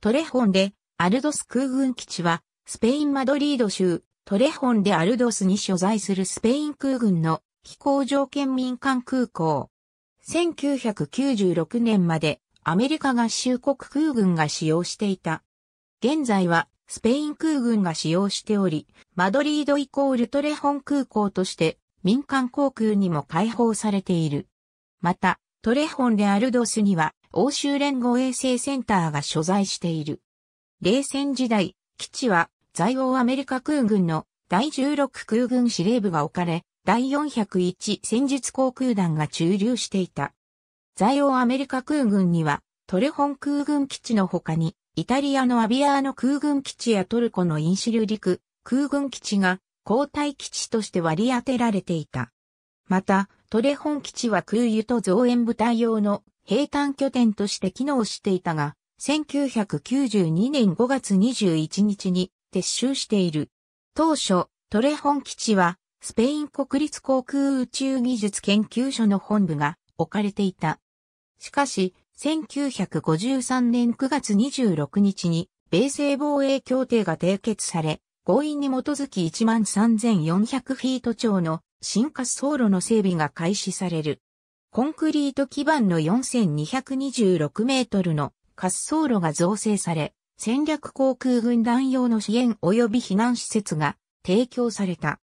トレホン・デ・アルドス空軍基地は、スペイン・マドリード州、トレホン・デ・アルドスに所在するスペイン空軍の飛行条件民間空港。1996年までアメリカ合衆国空軍が使用していた。現在はスペイン空軍が使用しており、マドリード=トレホン空港として民間航空にも開放されている。また、トレホン・デ・アルドスには欧州連合衛星センターが所在している。冷戦時代、基地は在欧アメリカ空軍の第16空軍司令部が置かれ、第401戦術航空団が駐留していた。在欧アメリカ空軍にはトレホン空軍基地の他に、イタリアのアビアーノ空軍基地やトルコのインシルリク空軍基地が交代基地として割り当てられていた。また、トレホン基地は空輸と増援部隊用の兵站拠点として機能していたが、1992年5月21日に撤収している。当初、トレホン基地はスペイン国立航空宇宙技術研究所の本部が置かれていた。しかし、1953年9月26日に米西防衛協定が締結され、合意に基づき 13,400 フィート超の新滑走路の整備が開始される。コンクリート基板の 4,226 メートルの滑走路が造成され、戦略航空軍団用の支援及び避難施設が提供された。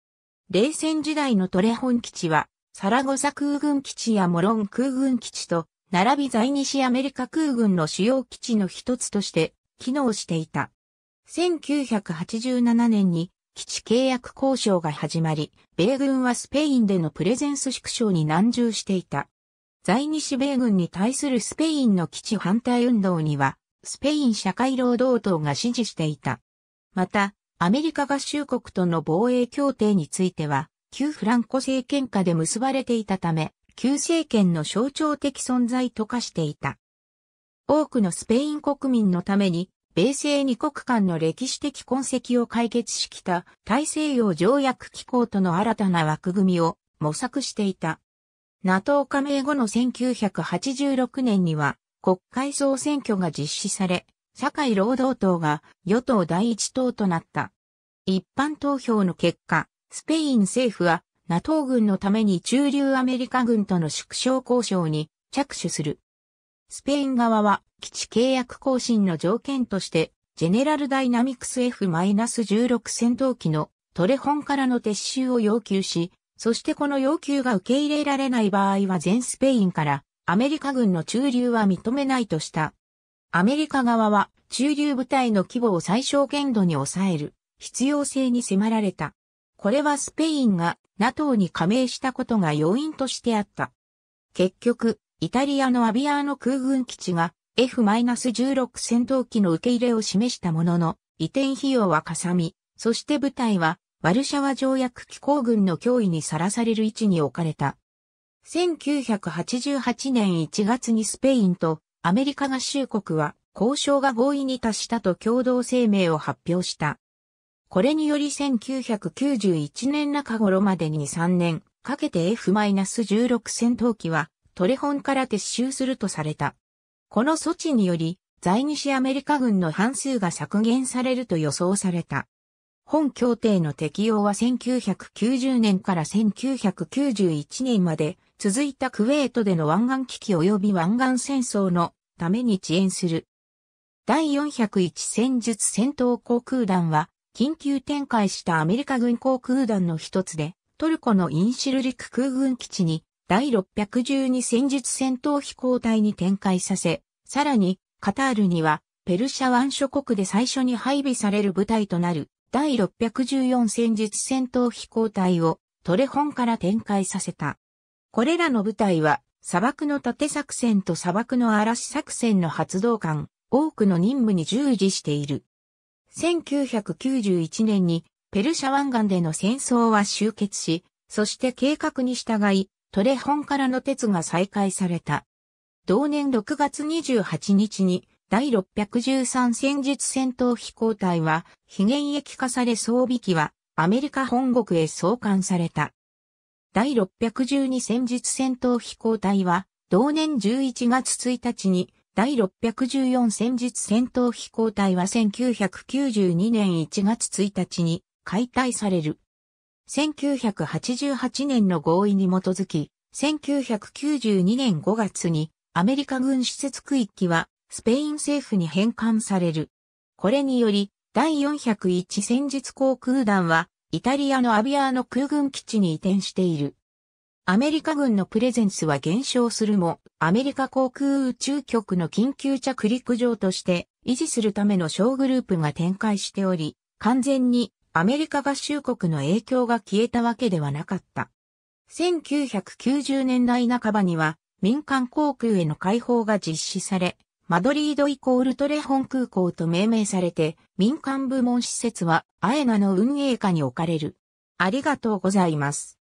冷戦時代のトレホン基地は、サラゴサ空軍基地やモロン空軍基地と、並び在西アメリカ空軍の主要基地の一つとして機能していた。1987年に基地契約交渉が始まり、米軍はスペインでのプレゼンス縮小に難渋していた。在西米軍に対するスペインの基地反対運動には、スペイン社会労働党が支持していた。また、アメリカ合衆国との防衛協定については、旧フランコ政権下で結ばれていたため、旧政権の象徴的存在と化していた。多くのスペイン国民のために、米西二国間の歴史的痕跡を解決しきた大西洋条約機構との新たな枠組みを模索していた。NATO 加盟後の1986年には国会総選挙が実施され、社会労働党が与党第一党となった。一般投票の結果、スペイン政府は NATO 軍のために駐留アメリカ軍との縮小交渉に着手する。スペイン側は基地契約更新の条件として、ジェネラルダイナミクス F-16 戦闘機のトレホンからの撤収を要求し、そしてこの要求が受け入れられない場合は全スペインからアメリカ軍の駐留は認めないとした。アメリカ側は駐留部隊の規模を最小限度に抑える必要性に迫られた。これはスペインが NATO に加盟したことが要因としてあった。結局、イタリアのアビアーノ空軍基地が F-16 戦闘機の受け入れを示したものの移転費用はかさみ、そして部隊はワルシャワ条約機構軍の脅威にさらされる位置に置かれた。1988年1月にスペインとアメリカ合衆国は交渉が合意に達したと共同声明を発表した。これにより1991年中頃までに3年かけて F-16 戦闘機はトレホンから撤収するとされた。この措置により、在西アメリカ軍の半数が削減されると予想された。本協定の適用は1990年から1991年まで続いたクウェートでの湾岸危機及び湾岸戦争のために遅延する。第401戦術戦闘航空団は、緊急展開したアメリカ軍航空団の一つで、トルコのインシルリク空軍基地に、第612戦術戦闘飛行隊に展開させ、さらに、カタールには、ペルシャ湾諸国で最初に配備される部隊となる、第614戦術戦闘飛行隊をトレホンから展開させた。これらの部隊は、砂漠の盾作戦と砂漠の嵐作戦の発動間、多くの任務に従事している。1991年に、ペルシャ湾岸での戦争は終結し、そして計画に従い、トレホンからの鉄が再開された。同年6月28日に第613戦術戦闘飛行隊は非現役化され装備機はアメリカ本国へ送還された。第612戦術戦闘飛行隊は同年11月1日に第614戦術戦闘飛行隊は1992年1月1日に解体される。1988年の合意に基づき、1992年5月にアメリカ軍施設区域はスペイン政府に返還される。これにより、第401戦術航空団はイタリアのアビアーノ空軍基地に移転している。アメリカ軍のプレゼンスは減少するも、アメリカ航空宇宙局の緊急着陸場として維持するための小グループが展開しており、完全にアメリカ合衆国の影響が消えたわけではなかった。1990年代半ばには民間航空への開放が実施され、マドリード=トレホン空港と命名されて、民間部門施設はアエナの運営下に置かれる。ありがとうございます。